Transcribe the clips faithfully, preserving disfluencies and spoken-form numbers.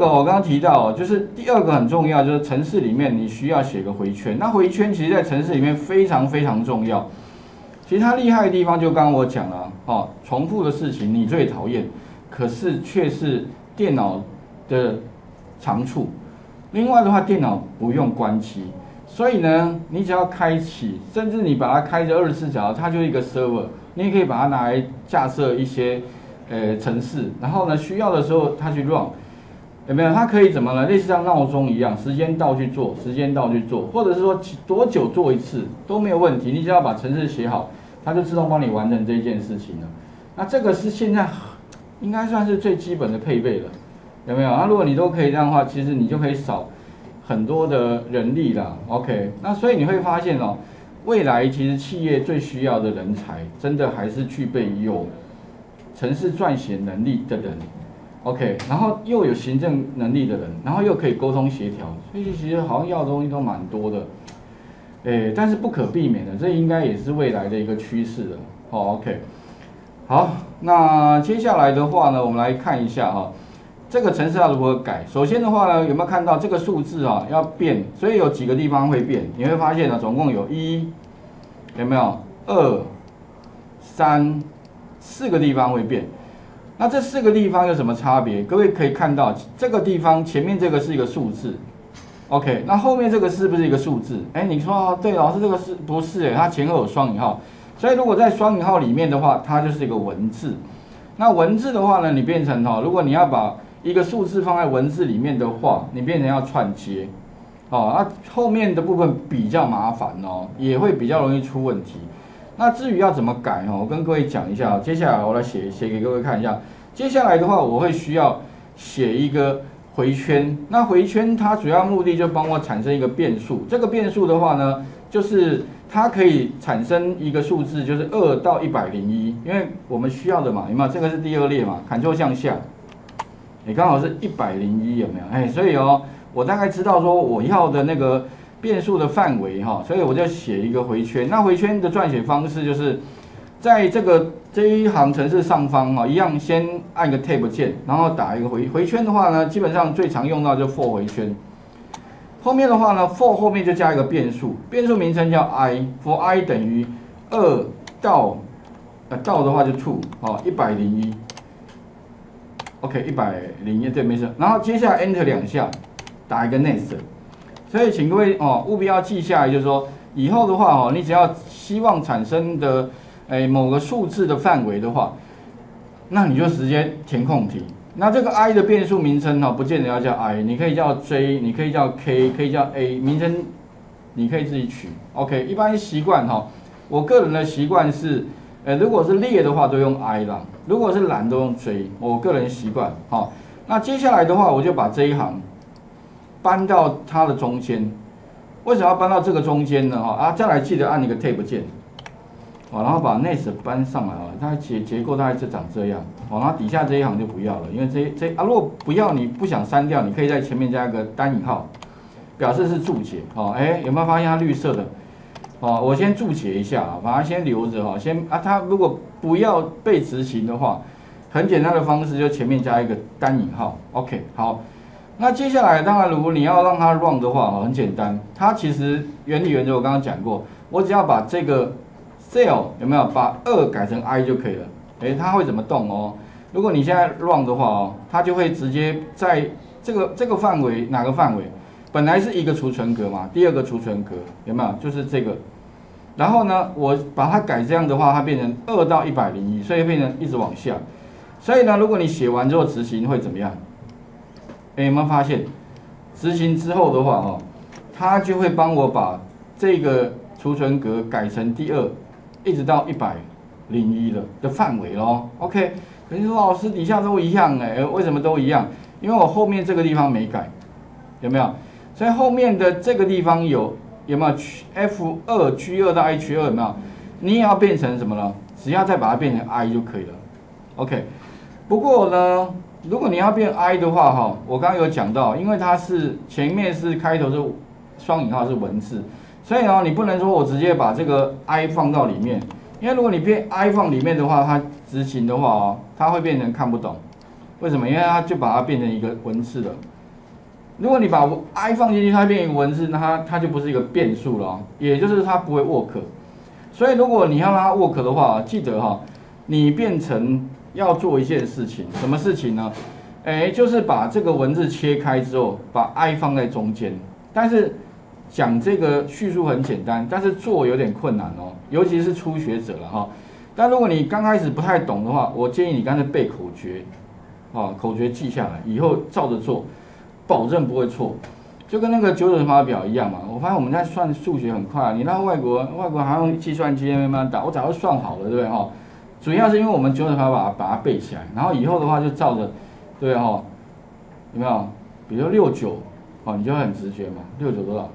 个我刚刚提到，就是第二个很重要，就是程式里面你需要写个回圈。那回圈其实在程式里面非常非常重要。其实它厉害的地方就刚刚我讲了，哦，重复的事情你最讨厌，可是却是电脑的长处。另外的话，电脑不用关机，所以呢，你只要开启，甚至你把它开着二十四小时，它就是一个 server。你也可以把它拿来架设一些呃程式，然后呢，需要的时候它去 run。 有没有？它可以怎么呢？类似像闹钟一样，时间到去做，时间到去做，或者是说多久做一次都没有问题。你只要把程式写好，它就自动帮你完成这件事情了。那这个是现在应该算是最基本的配备了，有没有？那如果你都可以这样的话，其实你就可以少很多的人力啦。OK， 那所以你会发现哦，未来其实企业最需要的人才，真的还是具备有程式撰写能力的人。 OK， 然后又有行政能力的人，然后又可以沟通协调，所以其实好像要的东西都蛮多的，诶，但是不可避免的，这应该也是未来的一个趋势了。好 ，OK， 好，那接下来的话呢，我们来看一下哈、哦，这个程式要如何改。首先的话呢，有没有看到这个数字啊、哦、要变，所以有几个地方会变，你会发现呢，总共有一，有没有二、三、四个地方会变。 那这四个地方有什么差别？各位可以看到，这个地方前面这个是一个数字 ，OK， 那后面这个是不是一个数字？哎，你说哦，对，老师这个是不是？哎，它前后有双引号，所以如果在双引号里面的话，它就是一个文字。那文字的话呢，你变成哦，如果你要把一个数字放在文字里面的话，你变成要串接，哦，那、啊、后面的部分比较麻烦哦，也会比较容易出问题。 那至于要怎么改哦，我跟各位讲一下。接下来我来写写给各位看一下。接下来的话，我会需要写一个回圈。那回圈它主要目的就帮我产生一个变数。这个变数的话呢，就是它可以产生一个数字，就是二到一百零一，因为我们需要的嘛，有没有？这个是第二列嘛 ，Ctrl 向下，你刚好是一百零一，有没有？哎，所以哦，我大概知道说我要的那个 变数的范围哈，所以我就写一个回圈。那回圈的撰写方式就是，在这个这一行程式上方哈，一样先按个 Tab 键，然后打一个回回圈的话呢，基本上最常用到就 for 回圈。后面的话呢 ，for 后面就加一个变数，变数名称叫 i，for i 等于二到呃到的话就 two 哦， 一百零一 OK， 一百零一对，没事。然后接下来 Enter 两下，打一个 next。 所以，请各位哦，务必要记下来，就是说，以后的话哦，你只要希望产生的诶某个数字的范围的话，那你就直接填空题。那这个 i 的变数名称哦，不见得要叫 i， 你可以叫 j， 你可以叫 k， 可以叫 a， 名称你可以自己取。OK， 一般习惯哈，我个人的习惯是，呃，如果是列的话都用 i 啦，如果是栏都用 j， 我个人习惯哈。那接下来的话，我就把这一行 搬到它的中间，为什么要搬到这个中间呢？哈啊，再来记得按一个 Tab 键，哦，然后把 next 搬上来啊，它结结构大概就长这样，哦，然后底下这一行就不要了，因为这这啊，如果不要你不想删掉，你可以在前面加一个单引号，表示是注解，哦，哎，有没有发现它绿色的？哦，我先注解一下啊，把它先留着哈，先啊，它如果不要被执行的话，很简单的方式就前面加一个单引号 ，OK， 好。 那接下来，当然，如果你要让它 run 的话，很简单。它其实原理原则我刚刚讲过，我只要把这个 cell 有没有把二改成 i 就可以了。诶，它会怎么动哦？如果你现在 run 的话哦，它就会直接在这个这个范围哪个范围，本来是一个储存格嘛，第二个储存格有没有？就是这个。然后呢，我把它改这样的话，它变成二到一百零一，所以变成一直往下。所以呢，如果你写完之后执行会怎么样？ 哎，有没有发现，执行之后的话，哦，它就会帮我把这个储存格改成第二，一直到一百零一的的范围咯。OK， 可是说老师底下都一样哎，为什么都一样？因为我后面这个地方没改，有没有？所以后面的这个地方有有没有 F 二 G 二到 H 二有没有？你也要变成什么呢？只要再把它变成 I 就可以了。OK， 不过呢， 如果你要变 i 的话，哈，我刚刚有讲到，因为它是前面是开头是双引号是文字，所以呢，你不能说我直接把这个 i 放到里面，因为如果你变 i 放里面的话，它执行的话哦，它会变成看不懂，为什么？因为它就把它变成一个文字了。如果你把 i 放进去，它变成文字，那它它就不是一个变数了、哦，也就是它不会 work。所以如果你要让它 work 的话，记得哈、哦，你变成要做一件事情，什么事情呢？哎，就是把这个文字切开之后，把 i 放在中间。但是讲这个叙述很简单，但是做有点困难哦，尤其是初学者了哈、哦。但如果你刚开始不太懂的话，我建议你干脆背口诀，啊、哦，口诀记下来，以后照着做，保证不会错。就跟那个九九乘法表一样嘛，我发现我们在算数学很快、啊，你让外国外国还用计算机慢慢打，我早就算好了，对不对哈、哦？主要是因为我们九九乘法表把它背起来，然后以后的话就照着，对哈、哦，有没有？比如六九，哦，你就很直觉嘛，六九多少？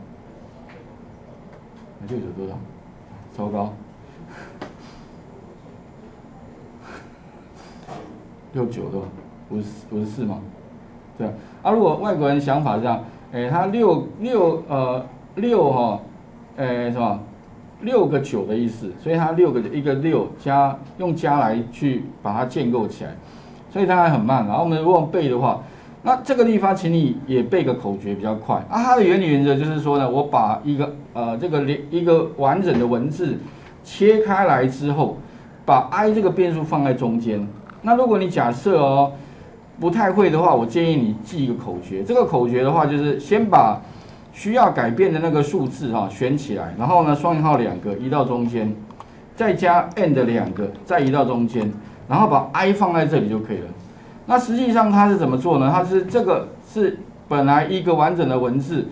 六九多少？糟糕，六九多少？五十五十四嘛，对啊。啊，如果外国人想法是这样。 哎，它六六呃六哈、哦，哎什么六个九的意思，所以它六个一个六加用加来去把它建构起来，所以它还很慢。然后我们如果背的话，那这个地方请你也背个口诀比较快啊。它的原理原则就是说呢，我把一个呃这个连一个完整的文字切开来之后，把 i 这个变数放在中间。那如果你假设哦。 不太会的话，我建议你记一个口诀。这个口诀的话，就是先把需要改变的那个数字哈、哦、选起来，然后呢双引号两个移到中间，再加 and 两个再移到中间，然后把 i 放在这里就可以了。那实际上它是怎么做呢？它是这个是本来一个完整的文字，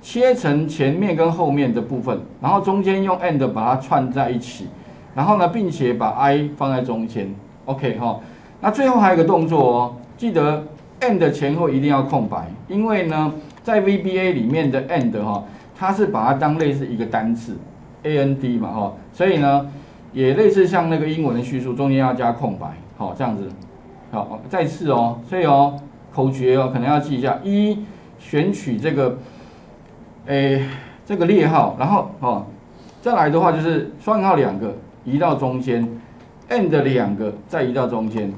切成前面跟后面的部分，然后中间用 and 把它串在一起，然后呢，并且把 i 放在中间。OK 哈、哦，那最后还有一个动作哦。 记得 and 前后一定要空白，因为呢，在 V B A 里面的 and 哈、哦，它是把它当类似一个单字 and 嘛哈、哦，所以呢，也类似像那个英文的叙述，中间要加空白，好、哦、这样子，好再次哦，所以哦，口诀哦，可能要记一下：一选取这个，诶这个列号，然后哦，再来的话就是双引号两个移到中间 ，and 两个再移到中间。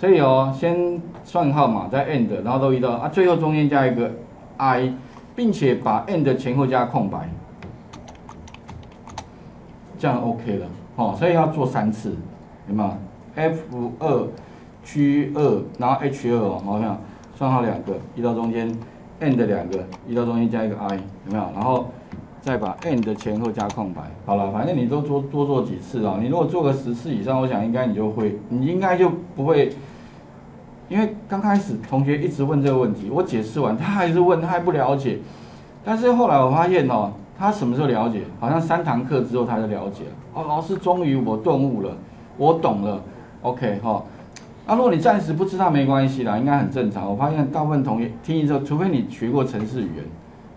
所以哦，先算号码，再 and， 然后都移到啊，最后中间加一个 i， 并且把 and 前后加空白，这样 OK 了哦。所以要做三次，有没有 ？F 二 G 二，然后 H 二哦，好像算号两个移到中间 ，and 两个移到中间加一个 i， 有没有？然后再把 and 前后加空白。好了，反正你都多多做几次啊。你如果做个十次以上，我想应该你就会，你应该就不会。 因为刚开始同学一直问这个问题，我解释完他还是问，他还不了解。但是后来我发现哦，他什么时候了解？好像三堂课之后他就了解了。哦，老师，终于我顿悟了，我懂了。OK 哈、哦，那、啊、如果你暂时不知道没关系啦，应该很正常。我发现大部分同学听之后，除非你学过程式语言，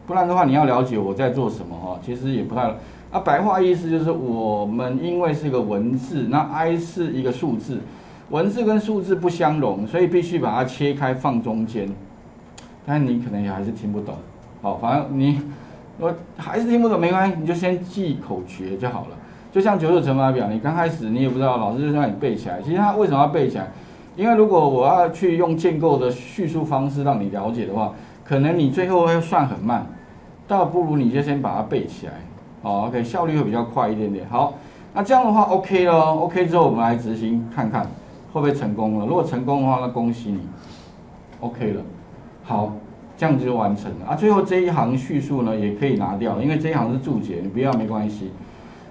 不然的话你要了解我在做什么哈、哦，其实也不太。啊，白话意思就是我们因为是一个文字，那 i 是一个数字。 文字跟数字不相容，所以必须把它切开放中间。但你可能也还是听不懂，好，反正你我还是听不懂没关系，你就先记口诀就好了。就像九九乘法表，你刚开始你也不知道，老师就让你背起来。其实他为什么要背起来？因为如果我要去用建构的叙述方式让你了解的话，可能你最后会算很慢，倒不如你就先把它背起来，哦 ，OK， 效率会比较快一点点。好，那这样的话 OK 咯 ，OK 之后我们来执行看看。 会不会成功了？如果成功的话，那恭喜你 ，OK 了。好，这样子就完成了啊。最后这一行叙述呢，也可以拿掉，因为这一行是注解，你不要没关系。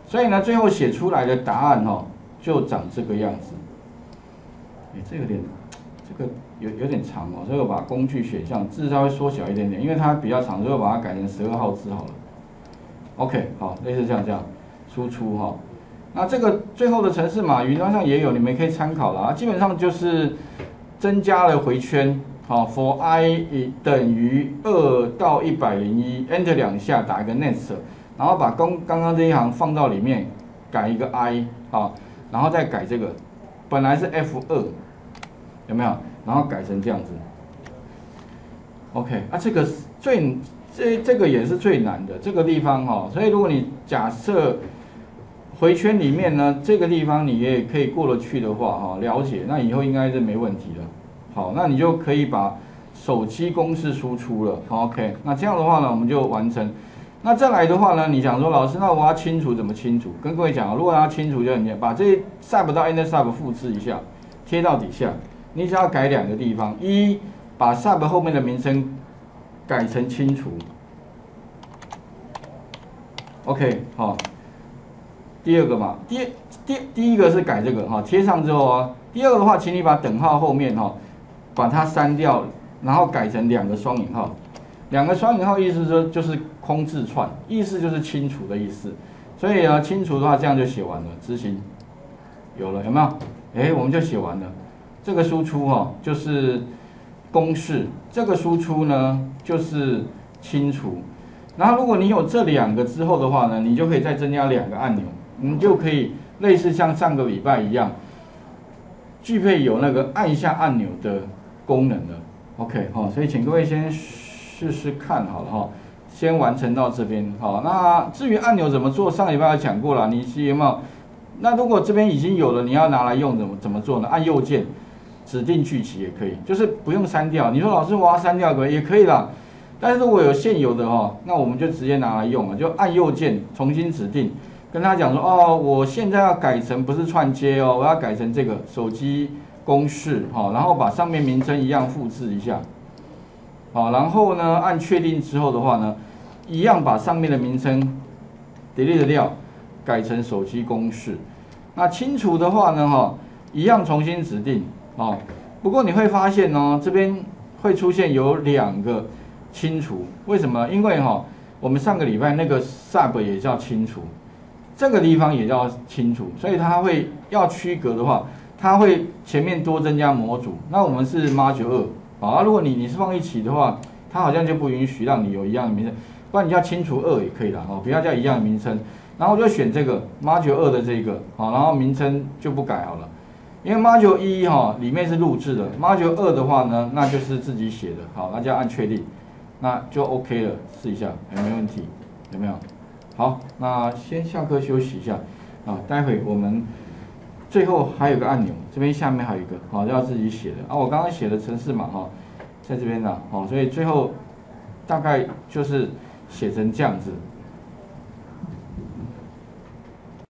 所以呢，最后写出来的答案哦，就长这个样子。哎、欸，这个有点，这个有有点长哦，所以我把工具选项字稍微缩小一点点，因为它比较长，所以我把它改成十二号字好了。OK， 好，类似像这样输出哈、哦。 那这个最后的程式码云端上也有，你们可以参考啦。基本上就是增加了回圈，好 ，for i 等于二到一百零一 ，enter 两下打一个 next， 然后把刚刚刚这一行放到里面，改一个 i 啊，然后再改这个，本来是 F 二， 有没有？然后改成这样子。OK， 啊，这个最这这个也是最难的这个地方哈、哦，所以如果你假设。 回圈里面呢，这个地方你也可以过得去的话，哈，了解，那以后应该是没问题了。好，那你就可以把首期公式输出了。OK， 那这样的话呢，我们就完成。那再来的话呢，你想说老师，那我要清除怎么清除？跟各位讲，如果要清除就很简单，把这 sub 到 inner sub 复制一下，贴到底下。你只要改两个地方，一把 sub 后面的名称改成清除。 OK， 好、哦，第二个嘛，第第第一个是改这个哈，贴、哦、上之后啊，第二个的话，请你把等号后面哈、哦，把它删掉，然后改成两个双引号，两个双引号意思说就是空字串，意思就是清除的意思，所以啊，清除的话这样就写完了，执行有了有没有？哎，我们就写完了，这个输出哈、哦、就是公式，这个输出呢就是清除。 然后，如果你有这两个之后的话呢，你就可以再增加两个按钮，你就可以类似像上个礼拜一样，具备有那个按下按钮的功能了。OK， 好、哦，所以请各位先试试看好了哈、哦，先完成到这边。好，那至于按钮怎么做，上礼拜有讲过了，你有没有？那如果这边已经有了，你要拿来用怎么怎么做呢？按右键指定句集也可以，就是不用删掉。你说老师我要删掉可以也可以啦。 但是如果有现有的哈，那我们就直接拿来用了，就按右键重新指定，跟他讲说哦，我现在要改成不是串接哦，我要改成这个手机公式哈，然后把上面名称一样复制一下，好，然后呢按确定之后的话呢，一样把上面的名称 delete 掉，改成手机公式。那清除的话呢哈，一样重新指定哦，不过你会发现哦，这边会出现有两个。 清除为什么？因为哈、哦，我们上个礼拜那个 sub 也叫清除，这个地方也叫清除，所以它会要区隔的话，它会前面多增加模组。那我们是 module 二啊，如果你你是放一起的话，它好像就不允许让你有一样的名称，不然你叫清除二也可以啦哦，不要叫一样的名称。然后就选这个 module 二的这个好，然后名称就不改好了，因为 module 一哈里面是录制的 ，module 二的话呢，那就是自己写的，好，那就要按确定。 那就 OK 了，试一下，有没有问题？有没有？好，那先下课休息一下啊，待会我们最后还有个按钮，这边下面还有一个，好，要自己写的啊。我刚刚写的程式码哈，在这边啦，好，所以最后大概就是写成这样子。